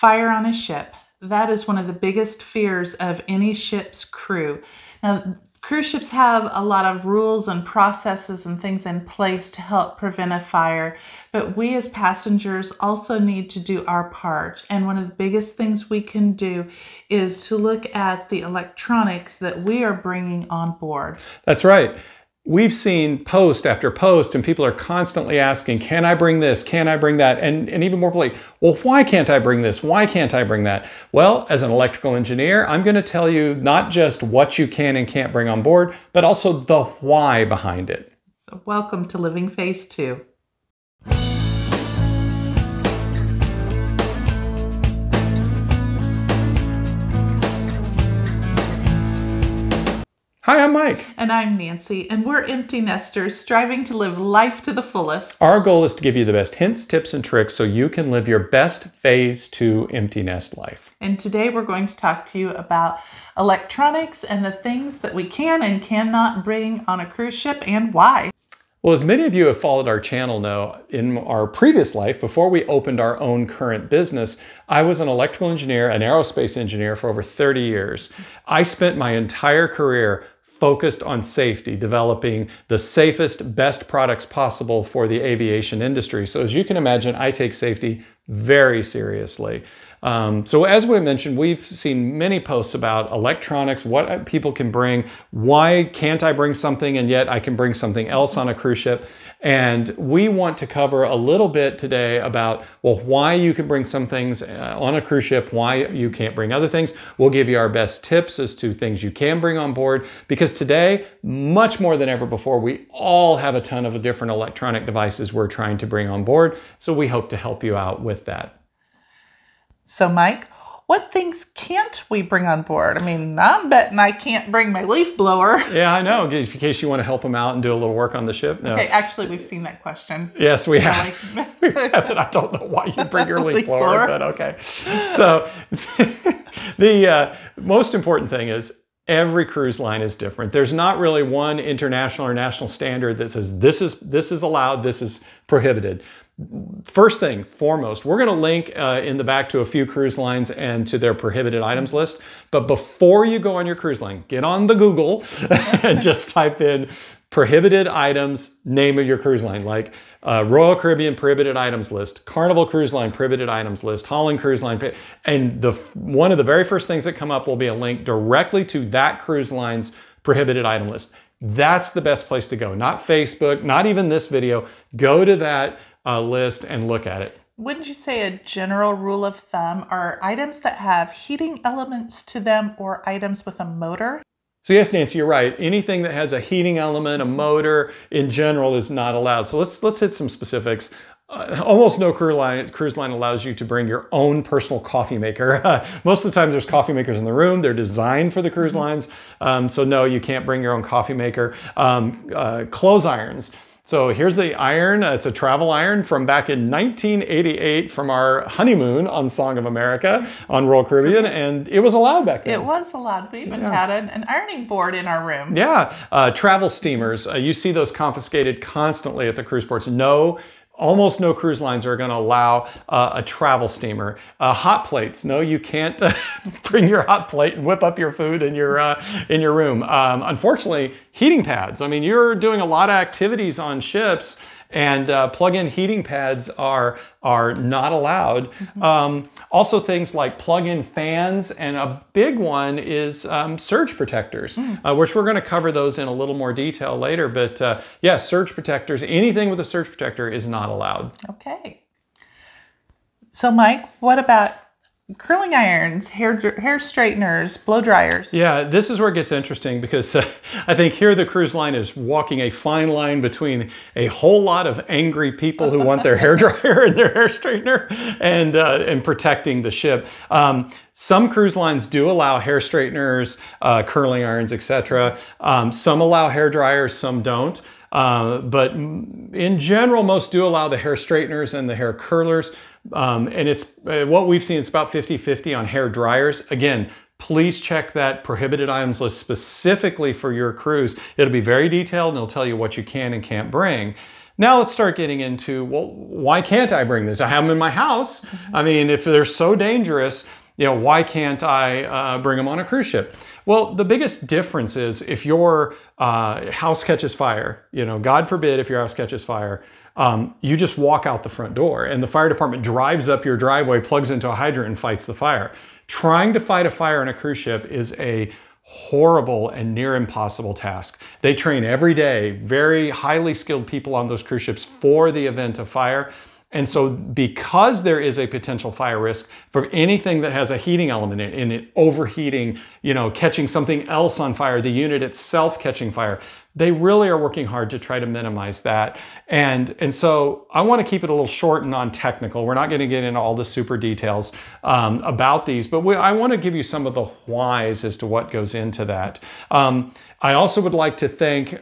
Fire on a ship. That is one of the biggest fears of any ship's crew. Now, cruise ships have a lot of rules and processes and things in place to help prevent a fire, but we as passengers also need to do our part. And one of the biggest things we can do is to look at the electronics that we are bringing on board. That's right. We've seen post after post, and people are constantly asking, can I bring this? Can I bring that? And even more politely, well, why can't I bring this? Why can't I bring that? Well, as an electrical engineer, I'm going to tell you not just what you can and can't bring on board, but also the why behind it. So welcome to Living Phase 2. Hi, I'm Mike. And I'm Nancy, and we're empty nesters striving to live life to the fullest. Our goal is to give you the best hints, tips, and tricks so you can live your best Phase 2 empty nest life. And today we're going to talk to you about electronics and the things that we can and cannot bring on a cruise ship and why. Well, as many of you have followed our channel know, in our previous life, before we opened our own current business, I was an electrical engineer, an aerospace engineer for over 30 years. I spent my entire career focused on safety, developing the safest, best products possible for the aviation industry. So as you can imagine, I take safety very seriously. So as we mentioned, we've seen many posts about electronics, what people can bring, why can't I bring something and yet I can bring something else on a cruise ship. And we want to cover a little bit today about, well, why you can bring some things on a cruise ship, why you can't bring other things. We'll give you our best tips as to things you can bring on board, because today, much more than ever before, we all have a ton of different electronic devices we're trying to bring on board. So we hope to help you out with that. So Mike, what things can't we bring on board? I mean, I'm betting I can't bring my leaf blower. Yeah, I know, in case you want to help them out and do a little work on the ship. No. Okay, actually we've seen that question. Yes, we have. We have, and I don't know why you bring your leaf blower, but okay. So the most important thing is, every cruise line is different. There's not really one international or national standard that says this is allowed, this is prohibited. First thing, foremost, we're going to link in the back to a few cruise lines and to their prohibited items list. But before you go on your cruise line, get on the Google and just type in prohibited items, name of your cruise line, like Royal Caribbean prohibited items list, Carnival Cruise Line prohibited items list, Holland Cruise Line, and one of the very first things that come up will be a link directly to that cruise line's prohibited item list. That's the best place to go, not Facebook, not even this video. Go to that list and look at it. Wouldn't you say a general rule of thumb are items that have heating elements to them or items with a motor? So yes, Nancy, you're right. Anything that has a heating element, a motor, in general is not allowed. So let's hit some specifics. Almost no cruise line allows you to bring your own personal coffee maker. Most of the time there's coffee makers in the room. They're designed for the cruise lines. So no, you can't bring your own coffee maker. Clothes irons. So here's the iron, it's a travel iron from back in 1988 from our honeymoon on Song of America on Royal Caribbean, and it was allowed back then. It was allowed. We even had an ironing board in our room. Yeah, travel steamers, you see those confiscated constantly at the cruise ports. No, almost no cruise lines are going to allow a travel steamer. Hot plates, no, you can't bring your hot plate and whip up your food in your room. Unfortunately, heating pads. I mean, you're doing a lot of activities on ships, and plug-in heating pads are not allowed. Also things like plug-in fans, and a big one is surge protectors, which we're going to cover those in a little more detail later. But yeah, surge protectors, anything with a surge protector is not allowed. Okay. So Mike, what about curling irons, hair straighteners, blow dryers? Yeah, this is where it gets interesting, because I think here the cruise line is walking a fine line between a whole lot of angry people who want their hair dryer and their hair straightener and protecting the ship. Some cruise lines do allow hair straighteners, curling irons, etc. Some allow hair dryers, some don't. But in general, most do allow the hair straighteners and the hair curlers. And it's what we've seen, it's about 50-50 on hair dryers. Again, please check that prohibited items list specifically for your cruise. It'll be very detailed and it'll tell you what you can and can't bring. Now let's start getting into, well, why can't I bring this? I have them in my house. Mm-hmm. I mean, if they're so dangerous, you know, why can't I bring them on a cruise ship? Well, the biggest difference is if your house catches fire, you know, God forbid if your house catches fire, you just walk out the front door and the fire department drives up your driveway, plugs into a hydrant and fights the fire. Trying to fight a fire on a cruise ship is a horrible and near impossible task. They train every day, very highly skilled people on those cruise ships for the event of fire. And so because there is a potential fire risk for anything that has a heating element in it, overheating, you know, catching something else on fire, the unit itself catching fire, they really are working hard to try to minimize that. And so I want to keep it a little short and non-technical. We're not going to get into all the super details about these, but I want to give you some of the whys as to what goes into that. I also would like to thank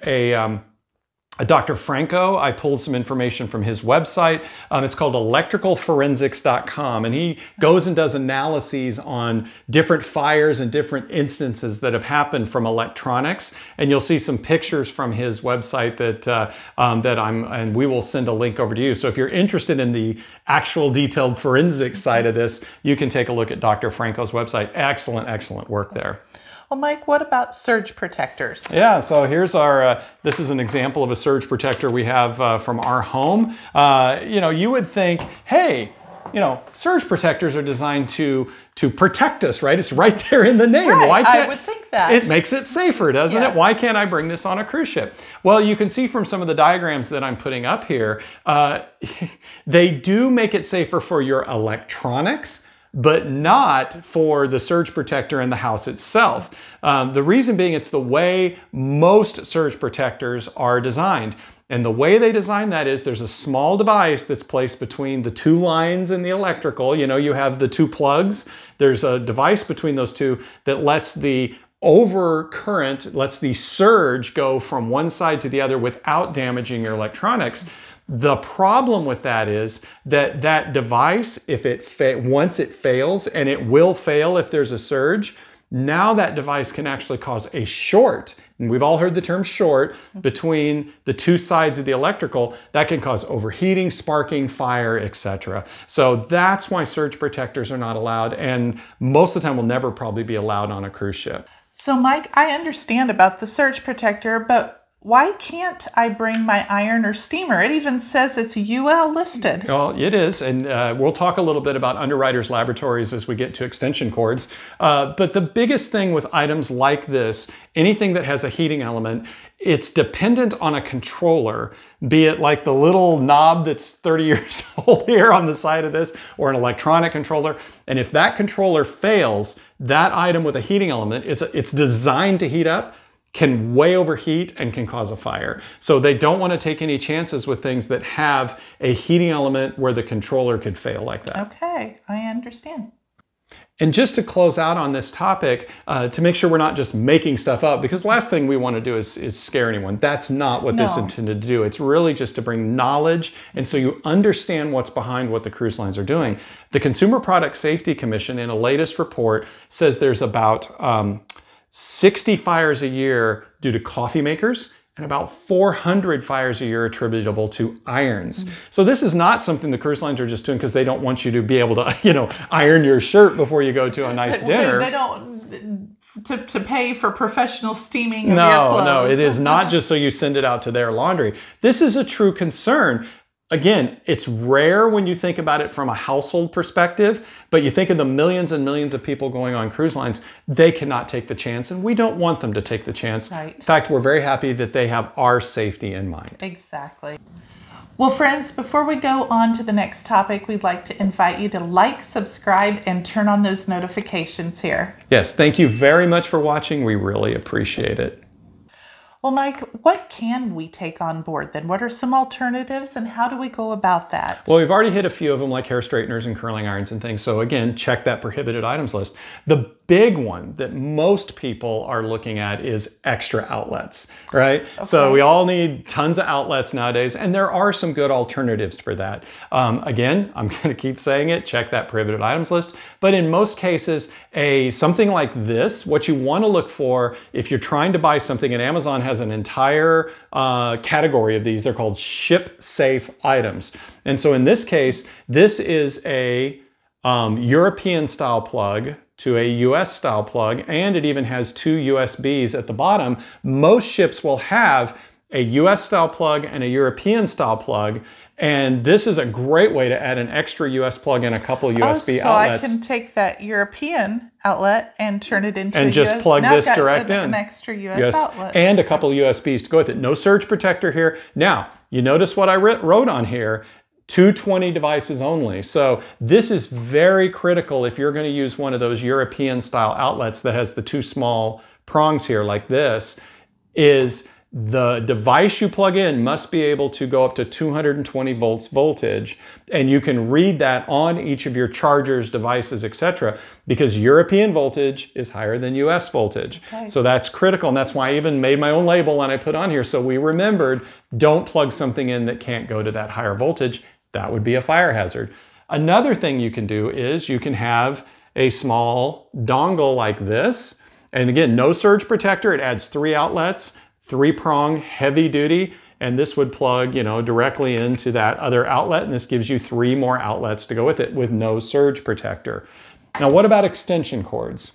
Dr. Franco. I pulled some information from his website. It's called electricalforensics.com, and he goes and does analyses on different fires and different instances that have happened from electronics. And you'll see some pictures from his website that and we will send a link over to you. So if you're interested in the actual detailed forensic side of this, you can take a look at Dr. Franco's website. Excellent, excellent work there. Well, Mike, what about surge protectors? Yeah, so here's our, this is an example of a surge protector we have from our home. You know, you would think, hey, you know, surge protectors are designed to protect us, right? It's right there in the name. Right, why can't, I would think that. It makes it safer, doesn't it? Why can't I bring this on a cruise ship? Well, you can see from some of the diagrams that I'm putting up here, they do make it safer for your electronics, but not for the surge protector in the house itself. The reason being it's the way most surge protectors are designed. And the way they design that is there's a small device that's placed between the two lines and the electrical. You know, you have the two plugs. There's a device between those two that lets the overcurrent, lets the surge go from one side to the other without damaging your electronics. The problem with that is that that device, if it once it fails, and it will fail if there's a surge, now that device can actually cause a short, and we've all heard the term short, between the two sides of the electrical. That can cause overheating, sparking, fire, etc. So that's why surge protectors are not allowed, and most of the time will never probably be allowed on a cruise ship. So Mike, I understand about the surge protector, but why can't I bring my iron or steamer? It even says it's UL listed. Well, it is, and we'll talk a little bit about Underwriters Laboratories as we get to extension cords. But the biggest thing with items like this, anything that has a heating element, it's dependent on a controller, be it like the little knob that's 30 years old here on the side of this, or an electronic controller. And if that controller fails, that item with a heating element, it's designed to heat up, can way overheat and can cause a fire. So they don't want to take any chances with things that have a heating element where the controller could fail like that. Okay, I understand. And just to close out on this topic, to make sure we're not just making stuff up, because the last thing we want to do is scare anyone. That's not what this is intended to do. It's really just to bring knowledge, and so you understand what's behind what the cruise lines are doing. The Consumer Product Safety Commission, in a latest report, says there's about 60 fires a year due to coffee makers and about 400 fires a year attributable to irons. Mm-hmm. So this is not something the cruise lines are just doing because they don't want you to be able to, you know, iron your shirt before you go to a nice dinner. They don't to pay for professional steaming of your clothes. No, it is not just so you send it out to their laundry. This is a true concern. Again, it's rare when you think about it from a household perspective, but you think of the millions and millions of people going on cruise lines, they cannot take the chance, and we don't want them to take the chance. Right. In fact, we're very happy that they have our safety in mind. Exactly. Well, friends, before we go on to the next topic, we'd like to invite you to like, subscribe, and turn on those notifications here. Yes, thank you very much for watching. We really appreciate it. Well, Mike, what can we take on board then? What are some alternatives and how do we go about that? Well, we've already hit a few of them like hair straighteners and curling irons and things. So again, check that prohibited items list. The big one that most people are looking at is extra outlets, right? Okay. So we all need tons of outlets nowadays, and there are some good alternatives for that. Again, I'm gonna keep saying it, check that prohibited items list. But in most cases, something like this, what you wanna look for if you're trying to buy something, and Amazon has an entire category of these, they're called ship safe items. And so in this case, this is a European style plug to a US style plug, and it even has two USBs at the bottom. Most ships will have a US style plug and a European style plug, and this is a great way to add an extra US plug and a couple USB outlets. So I can take that European outlet and turn it into and just plug this direct in. An extra US outlet and a couple USBs to go with it. No surge protector here. Now you notice what I wrote on here. 220 devices only. So this is very critical if you're gonna use one of those European style outlets that has the two small prongs here like this, is the device you plug in must be able to go up to 220 volts voltage, and you can read that on each of your chargers, devices, etc., because European voltage is higher than US voltage. Okay. So that's critical, and that's why I even made my own label and I put on here so we remembered, don't plug something in that can't go to that higher voltage. That would be a fire hazard. Another thing you can do is you can have a small dongle like this, and again, no surge protector. It adds three outlets, three-prong, heavy duty, and this would plug, you know, directly into that other outlet, and this gives you three more outlets to go with it with no surge protector. Now, what about extension cords?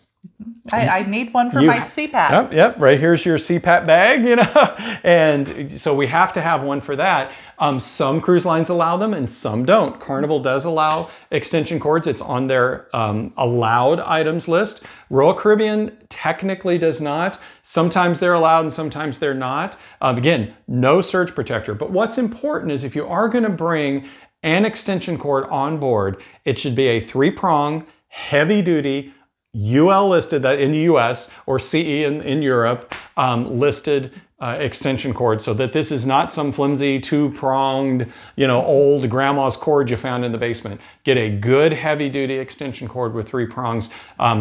I need one for my CPAP. Yep, right here's your CPAP bag, you know? And so we have to have one for that. Some cruise lines allow them and some don't. Carnival does allow extension cords. It's on their allowed items list. Royal Caribbean technically does not. Sometimes they're allowed and sometimes they're not. Again, no surge protector. But what's important is if you are gonna bring an extension cord on board, it should be a three-prong, heavy-duty, UL listed that in the US or CE in Europe, listed extension cord, so that this is not some flimsy two-pronged, you know, old grandma's cord you found in the basement. Get a good heavy-duty extension cord with three prongs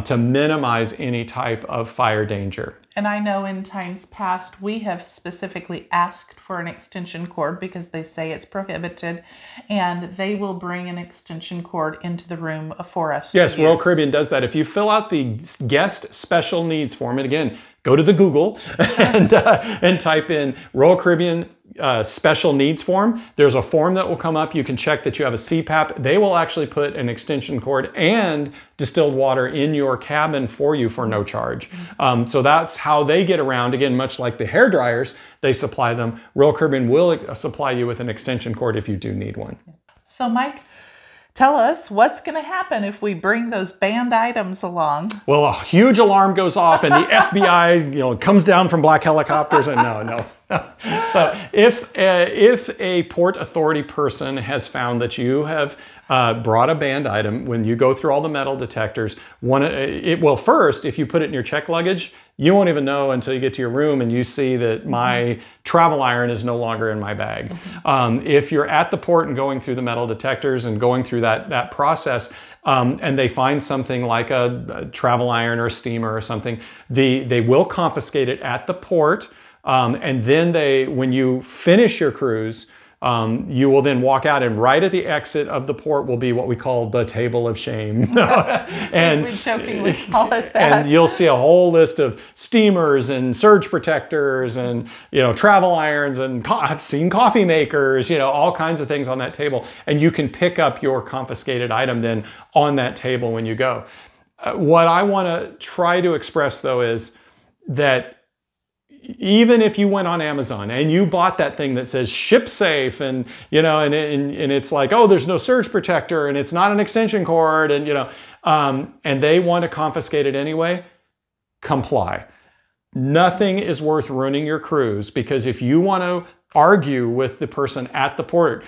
to minimize any type of fire danger. And I know in times past, we have specifically asked for an extension cord because they say it's prohibited, and they will bring an extension cord into the room for us. Yes, Royal Caribbean does that. If you fill out the guest special needs form, and again, go to the Google and type in Royal Caribbean special needs form. There's a form that will come up. You can check that you have a CPAP. They will actually put an extension cord and distilled water in your cabin for you for no charge. So that's how they get around. Again, much like the hair dryers, they supply them. Royal Caribbean will supply you with an extension cord if you do need one. So Mike, tell us what's going to happen if we bring those banned items along. Well, a huge alarm goes off and the FBI, you know, comes down from black helicopters and So if a port authority person has found that you have brought a banned item, when you go through all the metal detectors, first, if you put it in your check luggage, you won't even know until you get to your room and you see that my travel iron is no longer in my bag. If you're at the port and going through the metal detectors and going through that process, and they find something like a travel iron or a steamer or something, they will confiscate it at the port. And then when you finish your cruise, you will then walk out, and right at the exit of the port will be what we call the table of shame. And we jokingly call it that. And you'll see a whole list of steamers and surge protectors and, you know, travel irons, and I've seen coffee makers, you know, all kinds of things on that table. And you can pick up your confiscated item then on that table when you go. What I want to try to express though is that even if you went on Amazon and you bought that thing that says ship safe, and you know, and it's like, oh, there's no surge protector and it's not an extension cord, and you know, and they want to confiscate it anyway, comply. Nothing is worth ruining your cruise, because if you want to argue with the person at the port,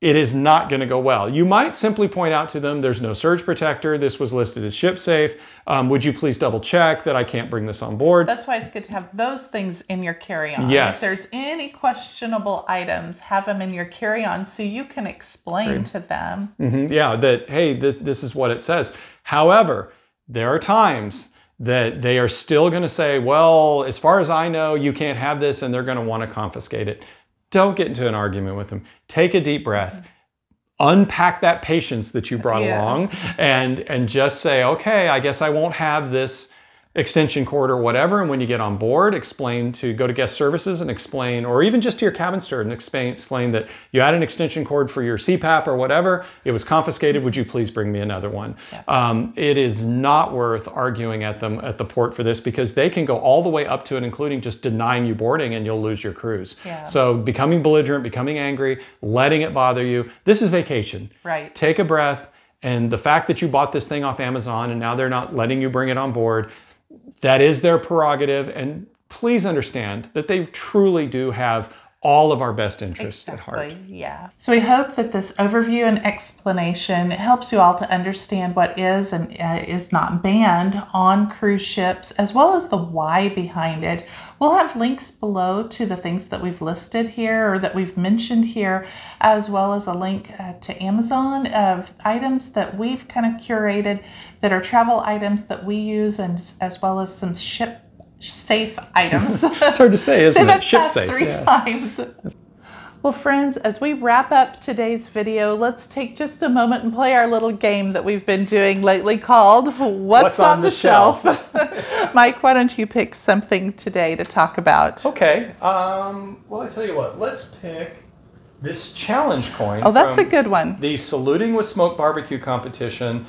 it is not going to go well. You might simply point out to them, there's no surge protector, this was listed as ship safe. Would you please double check that I can't bring this on board? That's why it's good to have those things in your carry-on. Yes. If there's any questionable items, have them in your carry-on so you can explain to them. Yeah, that, hey, this is what it says. However, there are times that they are still going to say, well, as far as I know, you can't have this, and they're going to want to confiscate it. Don't get into an argument with them. Take a deep breath. Unpack that patience that you brought along, and just say, okay, I guess I won't have this extension cord or whatever. And when you get on board, explain to, go to guest services and explain, or even just to your cabin steward and explain that you had an extension cord for your CPAP or whatever, it was confiscated, would you please bring me another one? Yeah. It is not worth arguing at them at the port for this, because they can go all the way up to and including just denying you boarding, and you'll lose your cruise. Yeah. So becoming belligerent, becoming angry, letting it bother you. This is vacation. Right. Take a breath. And the fact that you bought this thing off Amazon and now they're not letting you bring it on board, that is their prerogative, and please understand that they truly do have all of our best interests at heart. Yeah. So we hope that this overview and explanation helps you all to understand what is and is not banned on cruise ships, as well as the why behind it. We'll have links below to the things that we've listed here or that we've mentioned here, as well as a link to Amazon of items that we've kind of curated that are travel items that we use, and as well as some ship safe items. It's hard to say, isn't it? Ship safe. Three times. Well, friends, as we wrap up today's video, let's take just a moment and play our little game that we've been doing lately called What's on the Shelf? Mike, why don't you pick something today to talk about? Okay. Well, I tell you what, let's pick this challenge coin. Oh, that's a good one. The Saluting with Smoke barbecue competition,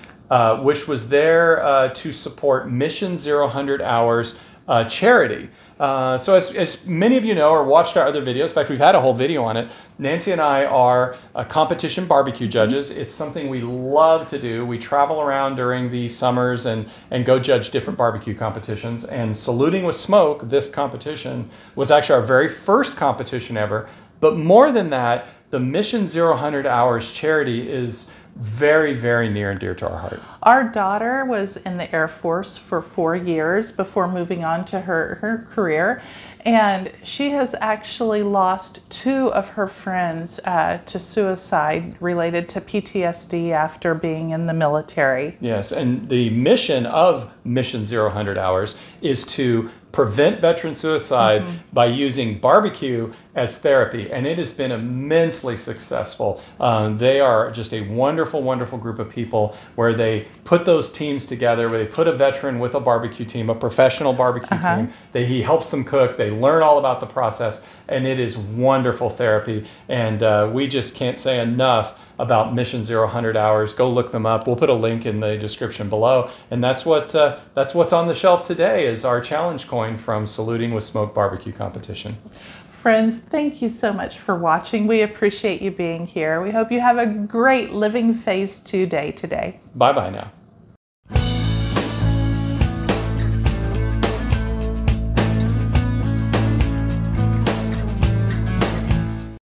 which was there to support Mission 0 100 Hours charity. So as many of you know or watched our other videos, in fact, we've had a whole video on it, Nancy and I are competition barbecue judges. It's something we love to do. We travel around during the summers and go judge different barbecue competitions. And Saluting with Smoke, this competition, was actually our very first competition ever. But more than that, the Mission 0 100 Hours charity is very, very near and dear to our heart. Our daughter was in the Air Force for 4 years before moving on to her career, and she has actually lost 2 of her friends to suicide related to PTSD after being in the military. Yes, and the mission of Mission 0 100 Hours is to prevent veteran suicide by using barbecue as therapy, and it has been immensely successful. They are just a wonderful, wonderful group of people where they put those teams together, where they put a veteran with a barbecue team, a professional barbecue team. He helps them cook, they learn all about the process, and it is wonderful therapy. And we just can't say enough about Mission 0 100 Hours. Go look them up. We'll put a link in the description below. And that's what that's what's on the shelf today, is our challenge coin from Saluting with Smoke barbecue competition. Friends, thank you so much for watching. We appreciate you being here. We hope you have a great Living Phase 2 day today. Bye-bye now.